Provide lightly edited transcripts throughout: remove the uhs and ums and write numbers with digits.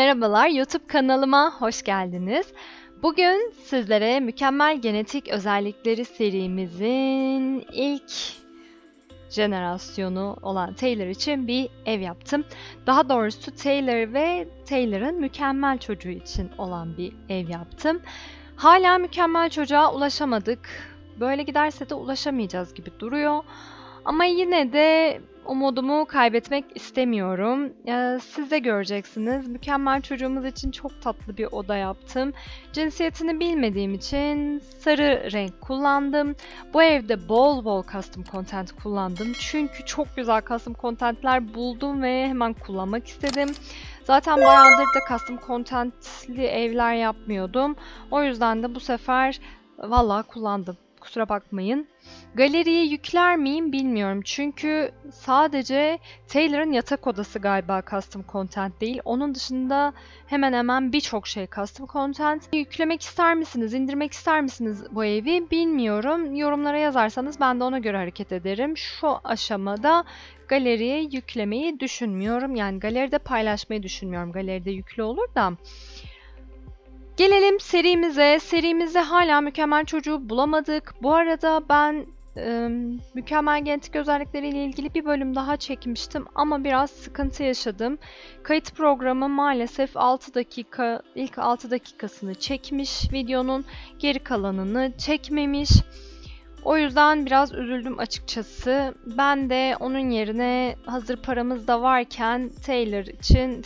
merhabalar, YouTube kanalıma hoş geldiniz. Bugün sizlere Mükemmel Genetik Özellikleri serimizin ilk jenerasyonu olan Taylor için bir ev yaptım. Daha doğrusu Taylor ve Taylor'ın mükemmel çocuğu için olan bir ev yaptım. Hala mükemmel çocuğa ulaşamadık. Böyle giderse de ulaşamayacağız gibi duruyor. Ama yine de umudumu kaybetmek istemiyorum. Siz de göreceksiniz. Mükemmel çocuğumuz için çok tatlı bir oda yaptım. Cinsiyetini bilmediğim için sarı renk kullandım. Bu evde bol bol custom content kullandım. Çünkü çok güzel custom contentler buldum ve hemen kullanmak istedim. Zaten bayağıdır da custom contentli evler yapmıyordum. O yüzden de bu sefer vallahi kullandım. Kusura bakmayın. Galeriye yükler miyim bilmiyorum. Çünkü sadece Taylor'ın yatak odası galiba custom content değil. Onun dışında hemen hemen birçok şey custom content. Yüklemek ister misiniz, indirmek ister misiniz bu evi bilmiyorum. Yorumlara yazarsanız ben de ona göre hareket ederim. Şu aşamada galeriye yüklemeyi düşünmüyorum. Yani galeride paylaşmayı düşünmüyorum. Galeride yüklü olur da. Gelelim serimize. Serimizde hala mükemmel çocuğu bulamadık. Bu arada ben mükemmel genetik özellikleriyle ilgili bir bölüm daha çekmiştim ama biraz sıkıntı yaşadım. Kayıt programı maalesef ilk 6 dakikasını çekmiş, videonun geri kalanını çekmemiş. O yüzden biraz üzüldüm açıkçası. Ben de onun yerine hazır paramız da varken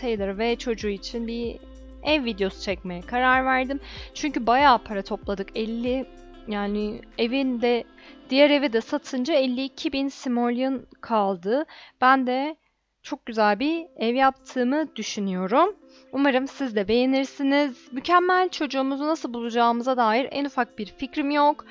Taylor ve çocuğu için bir ev videosu çekmeye karar verdim. Çünkü bayağı para topladık. 50, yani evin de diğer evi de satınca 52.000 simoleon kaldı. Ben de çok güzel bir ev yaptığımı düşünüyorum. Umarım siz de beğenirsiniz. Mükemmel çocuğumuzu nasıl bulacağımıza dair en ufak bir fikrim yok.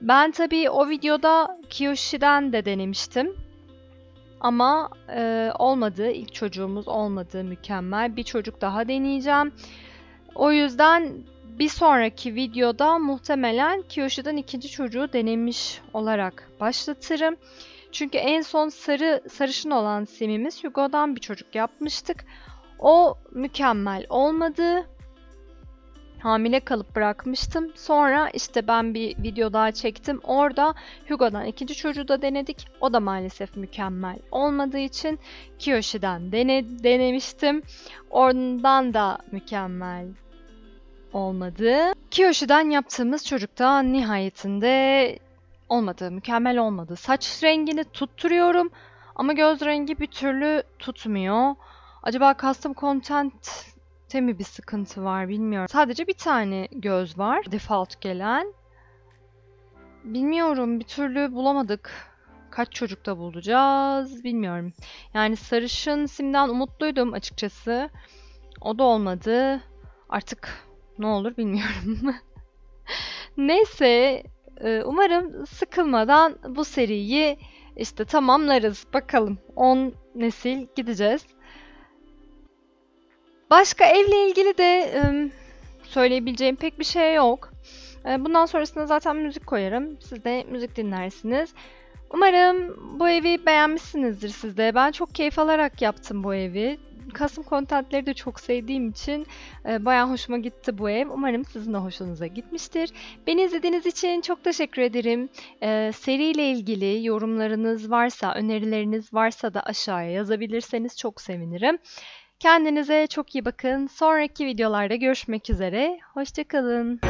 Ben tabii o videoda Kiyoshi'den de denemiştim. Ama olmadı. İlk çocuğumuz olmadı mükemmel. Bir çocuk daha deneyeceğim. O yüzden bir sonraki videoda muhtemelen Kiyoshi'den ikinci çocuğu denemiş olarak başlatırım. Çünkü en son sarışın olan simimiz Hugo'dan bir çocuk yapmıştık. O mükemmel olmadı. Hamile kalıp bırakmıştım. Sonra işte ben bir video daha çektim. Orada Hugo'dan ikinci çocuğu da denedik. O da maalesef mükemmel olmadığı için Kiyoshi'den denemiştim. Ondan da mükemmel olmadı. Kiyoshi'den yaptığımız çocuk da nihayetinde olmadı. Mükemmel olmadı. Saç rengini tutturuyorum ama göz rengi bir türlü tutmuyor. Acaba custom content mi bir sıkıntı var bilmiyorum. Sadece bir tane göz var. Default gelen. Bilmiyorum, bir türlü bulamadık. Kaç çocukta bulacağız bilmiyorum. Yani sarışın simden umutluydum açıkçası. O da olmadı. Artık ne olur bilmiyorum. Neyse, umarım sıkılmadan bu seriyi işte tamamlarız. Bakalım 10 nesil gideceğiz. Başka evle ilgili de söyleyebileceğim pek bir şey yok. Bundan sonrasında zaten müzik koyarım. Siz de müzik dinlersiniz. Umarım bu evi beğenmişsinizdir siz de. Ben çok keyif alarak yaptım bu evi. Custom contentleri de çok sevdiğim için bayağı hoşuma gitti bu ev. Umarım sizin de hoşunuza gitmiştir. Beni izlediğiniz için çok teşekkür ederim. Seriyle ilgili yorumlarınız varsa, önerileriniz varsa da aşağıya yazabilirseniz çok sevinirim. Kendinize çok iyi bakın. Sonraki videolarda görüşmek üzere. Hoşça kalın.